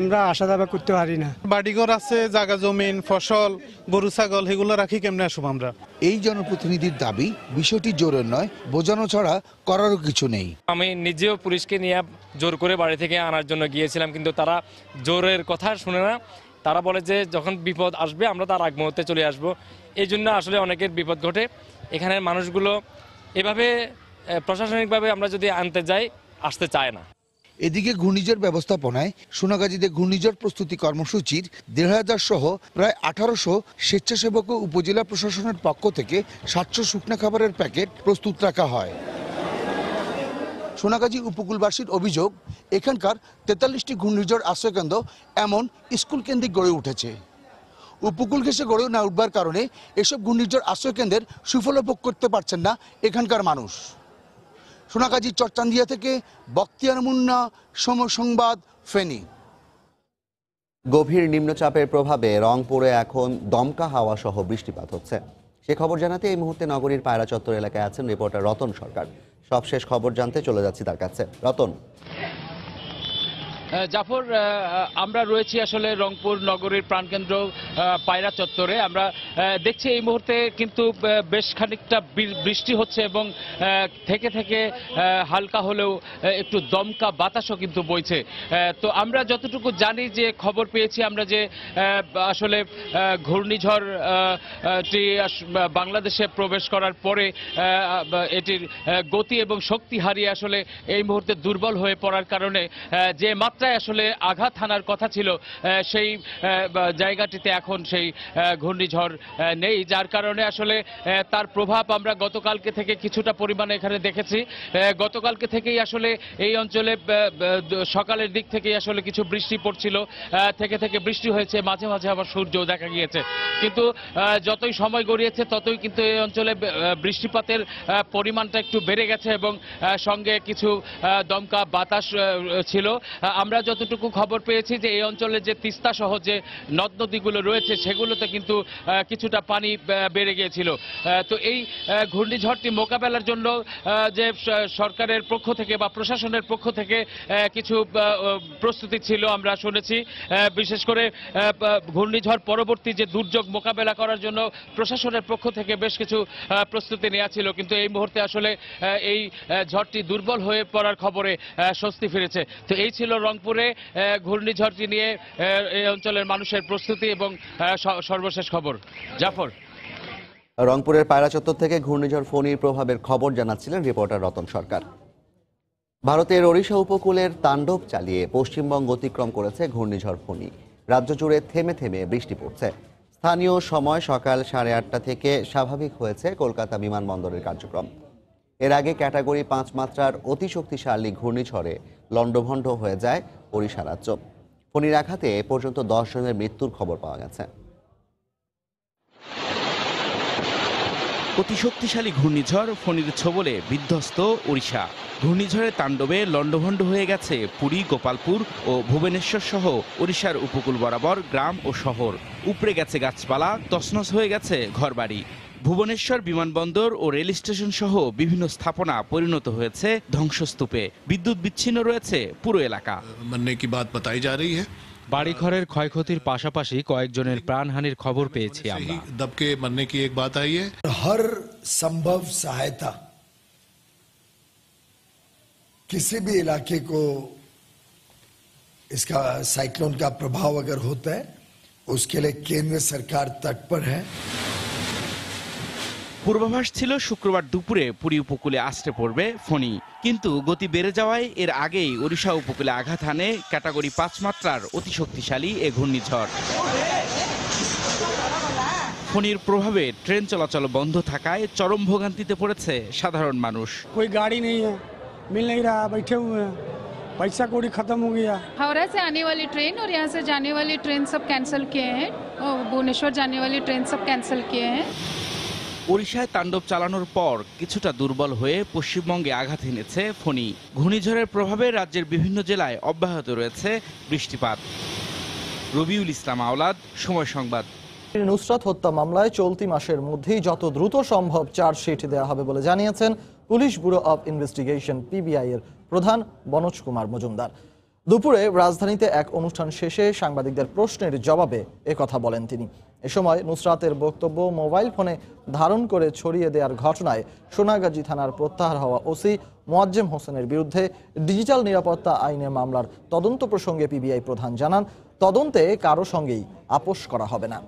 আমরা আসা যাওয়া করতে পারি না। বাড়িঘর আছে, জায়গা জমিন, ফসল, গরু ছাগল এগুলো রাখি কেমনে আসব আমরা? এই জনপ্রতিনিধির দাবি বিষয়টি জোরের নয়, বোঝানো ছাড়া করারও কিছু নেই। আমি নিজেও পুলিশকে নিয়ে জোর করে বাড়ি থেকে আনার জন্য গিয়েছিলাম, কিন্তু তারা জোরের কথা শুনে না। তারা বলে যে যখন বিপদ আসবে আমরা তার আগ মুহূর্তে চলে আসব, এই জন্য আসলে অনেকের বিপদ ঘটে। এখানের মানুষগুলো এভাবে প্রশাসনিকভাবে আমরা যদি আনতে যাই আসতে চায় না। এদিকে ঘূর্ণিঝড় ব্যবস্থাপনায় সোনাগাজীতে ঘূর্ণিঝড় প্রস্তুতি কর্মসূচির 1,500 সহ প্রায় 1800 স্বেচ্ছাসেবক ও উপজেলা প্রশাসনের পক্ষ থেকে 700 শুকনা খাবারের প্যাকেট প্রস্তুত রাখা হয়। সোনাগাজী উপকূলবাসীর অভিযোগ, এখানকার 43টি ঘূর্ণিঝড় আশ্রয়কেন্দ্র এমন স্কুল কেন্দ্রিক গড়ে উঠেছে। উপকূল ঘেঁষে গড়ে না উঠবার কারণে এসব ঘূর্ণিঝড় আশ্রয়কেন্দ্রের সুফল ভোগ করতে পারছেন না এখানকার মানুষ। সোনাগাজী চরচান্দিয়া থেকে বক্তিয়ার মুন্না, সময় সংবাদ, ফেনী। গভীর নিম্নচাপের প্রভাবে রংপুরে এখন দমকা হাওয়া সহ বৃষ্টিপাত হচ্ছে। সে খবর জানাতে এই মুহূর্তে নগরীর পায়রা চত্বর এলাকায় আছেন রিপোর্টার রতন সরকার। সবশেষ খবর জানতে চলে যাচ্ছি তার কাছে। রতন। জাফর, আমরা রয়েছি আসলে রংপুর নগরীর প্রাণকেন্দ্র পায়রা চত্বরে। আমরা দেখছি এই মুহূর্তে কিন্তু বেশ খানিকটা বৃষ্টি হচ্ছে এবং থেকে থেকে হালকা হলেও একটু দমকা বাতাসও কিন্তু বইছে। তো আমরা যতটুকু জানি যে খবর পেয়েছি আমরা যে আসলে ঘূর্ণিঝড়টি বাংলাদেশে প্রবেশ করার পরে এটির গতি এবং শক্তি হারিয়ে আসলে এই মুহূর্তে দুর্বল হয়ে পড়ার কারণে যে আসলে আঘাত হানার কথা ছিল সেই জায়গাটিতে এখন সেই ঘূর্ণিঝড় নেই, যার কারণে আসলে তার প্রভাব আমরা গতকালকে থেকে কিছুটা পরিমাণে এখানে দেখেছি। গতকালকে থেকেই আসলে এই অঞ্চলে সকালের দিক থেকেই আসলে কিছু বৃষ্টি পড়ছিল, থেকে থেকে বৃষ্টি হয়েছে, মাঝে মাঝে আবার সূর্যও দেখা গিয়েছে। কিন্তু যতই সময় গড়িয়েছে ততই কিন্তু এই অঞ্চলে বৃষ্টিপাতের পরিমাণটা একটু বেড়ে গেছে এবং সঙ্গে কিছু দমকা বাতাস ছিল। আমরা যতটুকু খবর পেয়েছি যে এই অঞ্চলে যে তিস্তা সহ যে নদ নদীগুলো রয়েছে সেগুলোতে কিন্তু কিছুটা পানি বেড়ে গিয়েছিল। তো এই ঘূর্ণিঝড়টি মোকাবেলার জন্য যে সরকারের পক্ষ থেকে বা প্রশাসনের পক্ষ থেকে কিছু প্রস্তুতি ছিল আমরা শুনেছি, বিশেষ করে ঘূর্ণিঝড় পরবর্তী যে দুর্যোগ মোকাবেলা করার জন্য প্রশাসনের পক্ষ থেকে বেশ কিছু প্রস্তুতি নেওয়া ছিল, কিন্তু এই মুহূর্তে আসলে এই ঝড়টি দুর্বল হয়ে পড়ার খবরে স্বস্তি ফিরেছে। তো এই ছিল রংপুরে ঘূর্ণিঝড়টি নিয়ে এই অঞ্চলের মানুষের প্রস্তুতি এবং সর্বশেষ খবর। জাফর, রংপুরের পায়রা চত্বর থেকে ঘূর্ণিঝড় ফণীর প্রভাবের খবর জানাচ্ছিলেন রিপোর্টার রতন সরকার। ভারতের ওড়িশা উপকূলের তাণ্ডব চালিয়ে পশ্চিমবঙ্গ অতিক্রম করেছে ঘূর্ণিঝড় ফণী। রাজ্য জুড়ে থেমে থেমে বৃষ্টি পড়ছে। স্থানীয় সময় সকাল 8:30 থেকে স্বাভাবিক হয়েছে কলকাতা বিমানবন্দরের কার্যক্রম। এর আগে ক্যাটাগরি 5 মাত্রার অতি শক্তিশালী ঘূর্ণিঝড়ে লণ্ডভণ্ড হয়ে যায় ওড়িশা রাজ্য। ফণীর আঘাতে এ পর্যন্ত 10 জনের মৃত্যুর খবর পাওয়া গেছে। অতি শক্তিশালী ঘূর্ণিঝড় ফণীর ছবলে বিধ্বস্ত ওড়িশা। ঘূর্ণিঝড়ের তাণ্ডবে লণ্ডভণ্ড হয়ে গেছে পুরী, গোপালপুর ও ভুবনেশ্বর সহ ওড়িশার উপকূল বরাবর গ্রাম ও শহর। উপড়ে গেছে গাছপালা, তছনছ হয়ে গেছে ঘরবাড়ি। ভুবনেশ্বর বিমানবন্দর ও রেল স্টেশন সহ বিভিন্ন স্থাপনা পরিণত হয়েছে ধ্বংসস্তূপে। বিদ্যুৎ বিচ্ছিন্ন রয়েছে পুরো এলাকা। মরনে কি বাত बताई जा रही है। বাড়িঘরের ক্ষয়ক্ষতির পাশাপাশি কয়েকজনের প্রাণহানির খবর পেয়েছি আমরা। দবকে মরনে কি এক बात आई है। हर संभव सहायता किसी भी इलाके को इसका साइक्लोन का प्रभाव अगर होता है उसके लिए केंद्र सरकार तट पर है। পূর্বাভাস ছিল শুক্রবার দুপুরে পুরী উপকূলে আছড়ে পড়বে ফণী, কিন্তু গতি বেড়ে যাওয়ায় এর আগেই ওড়িশা উপকূলে আঘাত হানে ক্যাটাগরি 5 মাত্রার অতি শক্তিশালী এ ঘূর্ণিঝড়। ফণীর প্রভাবে ট্রেন চলাচল বন্ধ থাকায় চরম ভোগান্তিতে পড়েছে সাধারণ মানুষ। कोई गाड़ी नहीं है, मिल नहीं रहा, बैठे हुए हैं। पैसा कौड़ी खत्म हो गया। हावड़ा से आने वाली ट्रेन और यहाँ से जाने वाली ट्रेन सब कैंसिल किए हैं और भुवनेश्वर जाने वाली ट्रेन सब कैंसिल किए हैं। ओड़िशाय तांडव चालानोर पर किछुटा दुर्बल हुए पश्चिमबंगे आघात हेनेछे फणी। घूर्णिझड़ेर प्रभावे राज्येर विभिन्न जेलाय अब्याहत रयेछे बृष्टिपात। रबिउल इस्लाम आवलाद, समय संबाद। नुसरत हत्या मामलाय चलती मासेर मध्येई जत द्रुत सम्भव चार्जशीट देওয়া হবে বলে জানিয়েছেন police bureau of investigation PBI এর প্রধান বনজ কুমার মজুমদার। দুপুরে রাজধানীতে এক অনুষ্ঠান শেষে সাংবাদিকদের প্রশ্নের জবাবে এই কথা বলেন তিনি। এই সময় নুসরাতের বক্তব্য মোবাইল ফোনে ধারণ করে ছড়িয়ে দেওয়ার ঘটনায় সোনাগাজী থানার প্রত্যাহার হওয়া ওসি মোয়াজ্জেম হোসেনের বিরুদ্ধে ডিজিটাল নিরাপত্তা আইনে মামলার তদন্ত প্রসঙ্গে পিবিআই প্রধান জানান, তদন্তে কারো সঙ্গেই আপোষ করা হবে না।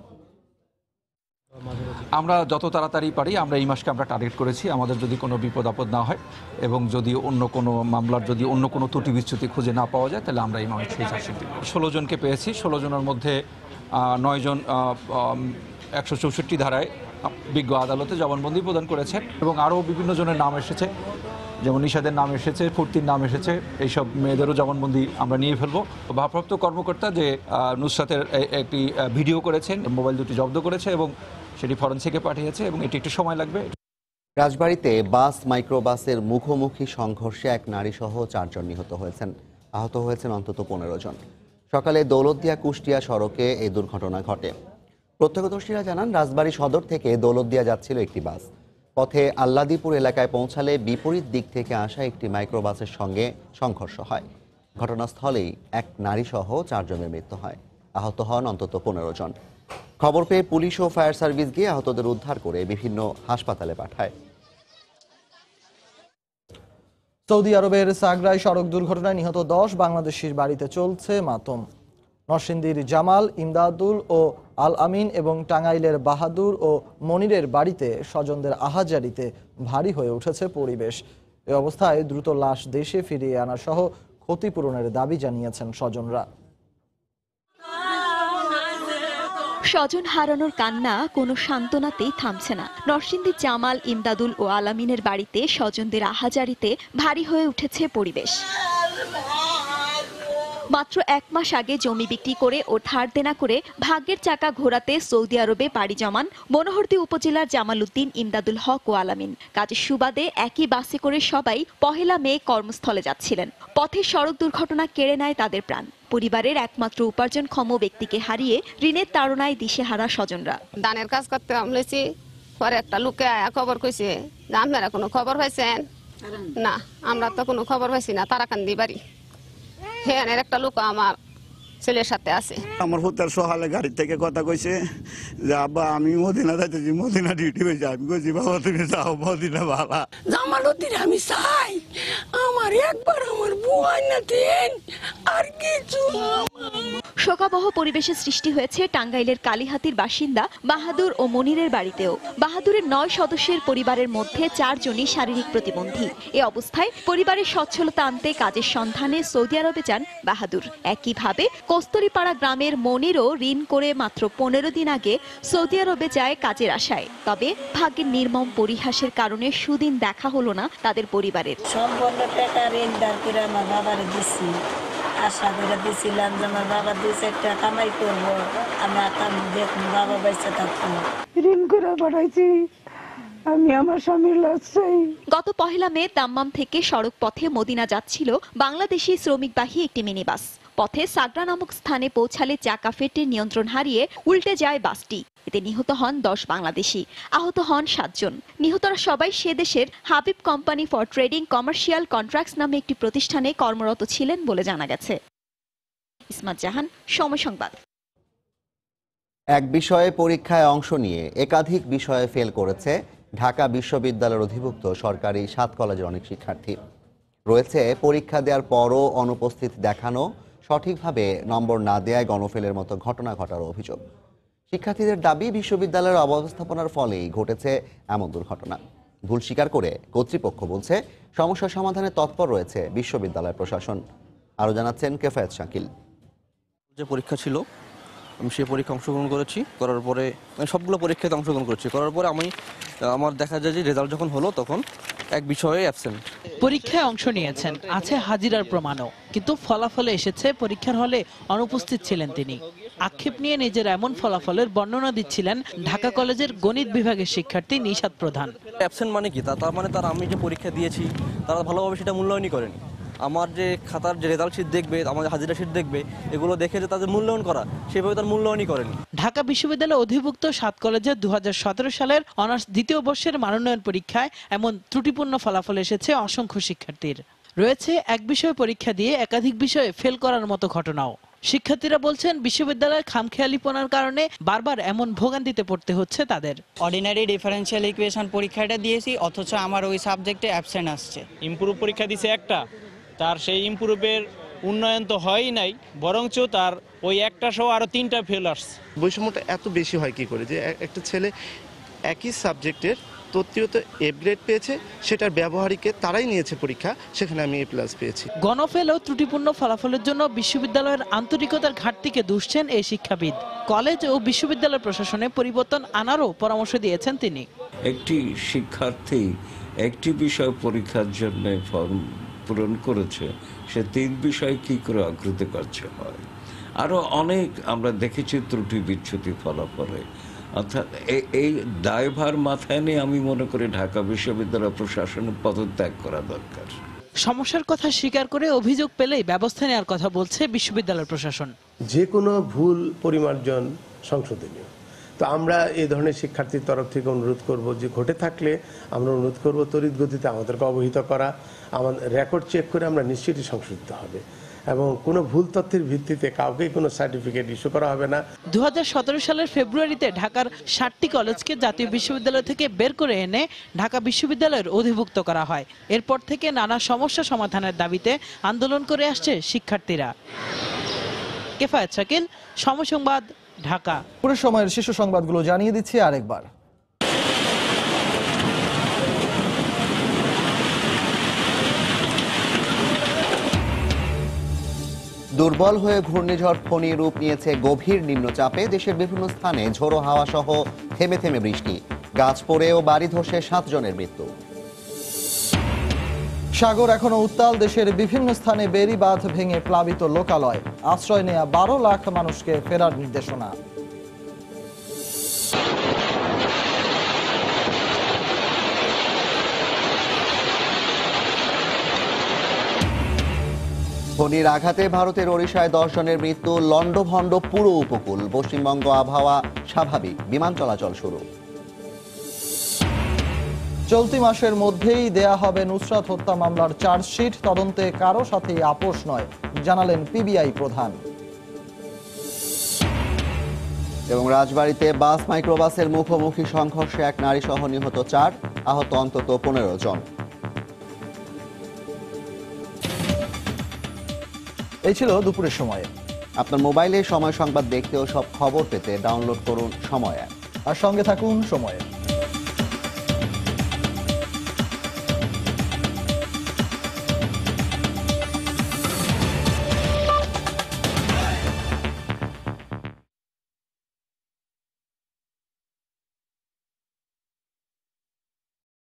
আমরা যত তাড়াতাড়ি পারি আমরা এই মাসকে আমরা টার্গেট করেছি। আমাদের যদি কোনো বিপদ আপদ না হয় এবং যদি অন্য কোনো মামলার যদি অন্য কোনো ত্রুটি বিচ্যুতি খুঁজে না পাওয়া যায় তাহলে আমরা এই মামলায় সেই চার্জশিট দেব। ১৬ জনকে পেয়েছি, ১৬ জনের মধ্যে ৯ জন ১৬৪ ধারায় বিজ্ঞ আদালতে জবানবন্দি প্রদান করেছেন এবং আরও বিভিন্ন জনের নাম এসেছে, যেমন নিশাদের নাম এসেছে, ফুর্তির নাম এসেছে। এইসব মেয়েদেরও জবানবন্দি আমরা নিয়ে ফেলবো। ভারপ্রাপ্ত কর্মকর্তা যে নুসরাতের একটি ভিডিও করেছেন, মোবাইল দুটি জব্দ করেছে এবং সেটি ফরেনসিকে পাঠিয়েছে এবং এটি একটু সময় লাগবে। রাজবাড়ীতে বাস মাইক্রোবাসের মুখোমুখি সংঘর্ষে এক নারীসহ ৪ জন নিহত হয়েছেন, আহত হয়েছেন অন্তত 15 জন। সকালে দৌলতদিয়া কুষ্টিয়া সড়কে এই দুর্ঘটনা ঘটে। প্রত্যক্ষদর্শীরা জানান, রাজবাড়ী সদর থেকে দৌলতদিয়া যাচ্ছিল একটি বাস। পথে আল্লাদিপুর এলাকায় পৌঁছালে বিপরীত দিক থেকে আসা একটি মাইক্রোবাসের সঙ্গে সংঘর্ষ হয়। ঘটনাস্থলেই এক নারীসহ ৪ জনের মৃত্যু হয়, আহত হন অন্তত 15 জন। খবর পেয়ে পুলিশ ও ফায়ার সার্ভিস গিয়ে আহতদের উদ্ধার করে বিভিন্ন হাসপাতালে পাঠায়। সৌদি আরবের সাগরায় সড়ক দুর্ঘটনায় নিহত 10 বাংলাদেশির বাড়িতে চলছে মাতম। নরসিংদীর জামাল, ইমদাদুল ও আল আমিন এবং টাঙ্গাইলের বাহাদুর ও মনিরের বাড়িতে স্বজনদের আহাজারিতে ভারী হয়ে উঠেছে পরিবেশ। এই অবস্থায় দ্রুত লাশ দেশে ফিরিয়ে আনা সহ ক্ষতিপূরণের দাবি জানিয়েছেন স্বজনরা। স্বজন হারানোর কান্না কোনো সান্ত্বনাতেই থামছে না। নরসিংদীর জামাল, ইমদাদুল ও আলামিনের বাড়িতে স্বজনদের আহাজারিতে ভারী হয়ে উঠেছে পরিবেশ। মাত্র 1 মাস আগে জমি বিক্রি করে ও ধার দেনা করে ভাগ্যের চাকা ঘোরাতে সৌদি আরবে পাড়ি জমান মনোহরদী উপজেলার জামালউদ্দিন, ইমদাদুল হক ও আলামিন। কাজের সুবাদে একই বাসে করে সবাই ১লা মে কর্মস্থলে যাচ্ছিলেন। পথে সড়ক দুর্ঘটনা কেড়ে নেয় তাদের প্রাণ। পরিবারের একমাত্র উপার্জনক্ষম ব্যক্তিকে হারিয়ে ঋণের তাড়নায় দিশেহারা স্বজনরা। দানের কাজ করতে আমলেছি, পরে একটা লোকে খবর কইছে যে আপনারা কোনো খবর পাইছেন না। আমরা তো কোনো খবর পাইছি না। তারাকান্দি বাড়ি, হ্যাঁ একটা লোক আমার ছেলের সাথে আছে। আমার হুতার সহালে গাড়ি থেকে কথা কইছে যে আব্বা আমি মদিনা যাইতেছি, মদিনা ডিউটি হয়েছে। আমি কইছি বাবা তুমি যাও, মদিনা বাবা। জামালউদ্দিন আমি চাই আমার একবার আমার বুয়াই না দিন আর কিছু। শোকাবহ পরিবেশের সৃষ্টি হয়েছে টাঙ্গাইলের কালিহাতির বাসিন্দা বাহাদুর ও মনিরের বাড়িতেও। বাহাদুরের 9 সদস্যের পরিবারের মধ্যে 4 জনই শারীরিক প্রতিবন্ধী। এ অবস্থায় পরিবারের সচ্ছলতা আনতে কাজের সন্ধানে সৌদি আরবে যান বাহাদুর। একইভাবে কস্তুরিপাড়া গ্রামের মনিরও ঋণ করে মাত্র 15 দিন আগে সৌদি আরবে যায় কাজের আশায়। তবে ভাগ্যের নির্মম পরিহাসের কারণে সুদিন দেখা হলো না তাদের পরিবারের। গত ১লা মে দাম্মাম থেকে সড়ক পথে মদিনা যাচ্ছিল বাংলাদেশি শ্রমিকবাহী একটি মিনি বাস। পথে সাগরা নামক স্থানে পৌঁছালে চাকা ফেটে নিয়ন্ত্রণ হারিয়ে উল্টে যায় বাসটি। এতে নিহত হন 10 বাংলাদেশি, আহত হন 7 জন। নিহতরা সবাই সে দেশের Habib company for trading commercial contracts নামে একটি প্রতিষ্ঠানে কর্মরত ছিলেন বলে জানা গেছে। ইসমাত জাহান, সময় সংবাদ। এক বিষয়ে পরীক্ষায় অংশ নিয়ে একাধিক বিষয়ে ফেল করেছে ঢাকা বিশ্ববিদ্যালয়ের অধিভুক্ত সরকারি 7 কলেজের অনেক শিক্ষার্থী। রয়েছে পরীক্ষা দেওয়ার পরও অনুপস্থিত দেখানো, সঠিকভাবে নম্বর না দেওয়ায় গণফেলের মতো ঘটনা ঘটার অভিযোগ। শিক্ষার্থীদের দাবি, বিশ্ববিদ্যালয়ের অব্যবস্থাপনার ফলেই ঘটেছে এমন দুর্ঘটনা। ভুল স্বীকার করে কর্তৃপক্ষ বলছে সমস্যা সমাধানে তৎপর রয়েছে বিশ্ববিদ্যালয় প্রশাসন। আরও জানাচ্ছেন কেফায়েত শাকিল। যে পরীক্ষা ছিল আমি সেই পরীক্ষা অংশগ্রহণ করেছি। করার পরে সবগুলো পরীক্ষাতে অংশগ্রহণ করেছি। করার পরে আমার দেখা যায় যে রেজাল্ট যখন হলো তখন এক বিষয়ে অ্যাবসেন্ট। পরীক্ষায় অংশ নিয়েছেন, আছে হাজিরার প্রমাণও, কিন্তু ফলাফলে এসেছে পরীক্ষার হলে অনুপস্থিত ছিলেন তিনি। আক্ষেপ নিয়ে নিজের এমন ফলাফলের বর্ণনা দিচ্ছিলেন ঢাকা কলেজের গণিত বিভাগের শিক্ষার্থী নিশাত প্রধান। অ্যাবসেন্ট মানে কি? তার মানে তারা আমি যে পরীক্ষা দিয়েছি তারা ভালোভাবে সেটা মূল্যায়নই করেনি। আমার যে খাতার যে রেজাল্ট শিট দেখবে, আমাদের হাজিরা শিট দেখবে, এগুলো দেখে যে তাদের মূল্যায়ন করা, সেভাবে তার মূল্যায়নই করেনি। ঢাকা বিশ্ববিদ্যালয়ের অধিভুক্ত ৭ কলেজের ২০১৭ সালের অনার্স দ্বিতীয় বর্ষের মানোন্নয়ন পরীক্ষায় এমন ত্রুটিপূর্ণ ফলাফল এসেছে অসংখ্য শিক্ষার্থীর। রয়েছে এক বিষয়ে পরীক্ষা দিয়ে একাধিক বিষয়ে ফেল করার মতো ঘটনাও। শিক্ষার্থীরা বলছেন বিশ্ববিদ্যালয়ের খামখেয়ালিপনার কারণে বারবার এমন ভোগান্তিতে পড়তে হচ্ছে তাদের। অর্ডিনারি ডিফারেনশিয়াল ইকুয়েশন পরীক্ষাটা দিয়েছি, অথচ আমার ওই সাবজেক্টে অ্যাবসেন্ট আসছে। ইমপ্রুভ পরীক্ষা দিয়েছে একটা, তার সেই ইমপ্রুভের উন্নয়ন তো হয়ই নাই, বরঞ্চ তার ওই একটা সহ আরও 3টা ফেল আসছে। বৈষম্যটা এত বেশি হয় কি করে যে একটা ছেলে একই সাবজেক্টের তৃতীয়ত এ গ্রেড পেয়েছে, সেটার ব্যবহারিকে তারাই নিয়েছে পরীক্ষা, সেখানে আমি এ প্লাস পেয়েছি। গণফেল ও ত্রুটিপূর্ণ ফলাফলের জন্য বিশ্ববিদ্যালয়ের আন্তরিকতার ঘাটতিকে দুষছেন এই শিক্ষাবিদ। কলেজ ও বিশ্ববিদ্যালয় প্রশাসনে পরিবর্তন আনারও পরামর্শ দিয়েছেন তিনি। একটি শিক্ষার্থী একটি বিষয় পরীক্ষার জন্য ফর্ম পূরণ করেছে, সে 3 বিষয় কি করে আগ্রহতে কাছে হয়। আরও অনেক আমরা দেখেছি ত্রুটি বিচ্ছুতি ফলাফলে। অর্থাৎ এই দায়ভার মাথায় নিয়ে আমি মনে করি ঢাকা বিশ্ববিদ্যালয় প্রশাসনের পদত্যাগ করা দরকার। সমস্যার কথা স্বীকার করে অভিযোগ পেলেই ব্যবস্থা নেওয়ার কথা বলছে বিশ্ববিদ্যালয় প্রশাসন। যে কোনো ভুল পরিমার্জন সংশোধনীয়, তো আমরা এই ধরনের শিক্ষার্থীর তরফ থেকে অনুরোধ করব যে ঘটে থাকলে আমরা অনুরোধ করব ত্বরিত গতিতে আমাদেরকে অবহিত করা, আমাদের রেকর্ড চেক করে আমরা নিশ্চিতই সংশোধিত হবে এবং কোনো ভুল তথ্যের ভিত্তিতে কাউকে কোনো সার্টিফিকেট ইস্যু করা হবে না। ২০১৭ সালের ফেব্রুয়ারিতে ঢাকার ৬০টি কলেজকে জাতীয় বিশ্ববিদ্যালয় থেকে বের করে এনে ঢাকা বিশ্ববিদ্যালয়ের অধিভুক্ত করা হয়। এরপর থেকে নানা সমস্যা সমাধানের দাবিতে আন্দোলন করে আসছে শিক্ষার্থীরা। কেফায়েত শাকিল, সমসংবাদ, ঢাকা। পুরো সময়ের শীর্ষ সংবাদগুলো জানিয়ে দিচ্ছি আরেকবার। দুর্বল হয়ে ঘূর্ণিঝড় ফণী রূপ নিয়েছে গভীর নিম্নচাপে। দেশের বিভিন্ন স্থানে ঝোড়ো হাওয়া সহ থেমে থেমে বৃষ্টি, গাছ পড়ে ও বাড়ি ধসে 7 জনের মৃত্যু। সাগর এখনো উত্তাল, দেশের বিভিন্ন স্থানে বেড়ি বাঁধ ভেঙে প্লাবিত লোকালয়, আশ্রয় নেয়া 12 লাখ মানুষকে ফেরার নির্দেশনা। ফণির আঘাতে ভারতের ওড়িশায় 10 জনের মৃত্যু, লণ্ডভণ্ড পুরো উপকূল। পশ্চিমবঙ্গ আবহাওয়া স্বাভাবিক, বিমান চলাচল শুরু। চলতি মাসের মধ্যেই দেয়া হবে নুসরাত হত্যা মামলার চার্জশিট, তদন্তে কারো সাথেই আপোষ নয় জানালেন পিবিআই প্রধান। এবং রাজবাড়ীতে বাস মাইক্রোবাসের মুখোমুখি সংঘর্ষে এক নারী সহ নিহত 4, আহত অন্তত 15 জন। এই ছিল দুপুরের সময়ে। আপনার মোবাইলে সময় সংবাদ দেখতে ও সব খবর পেতে ডাউনলোড করুন সময় অ্যাপ, আর সঙ্গে থাকুন সময়ে।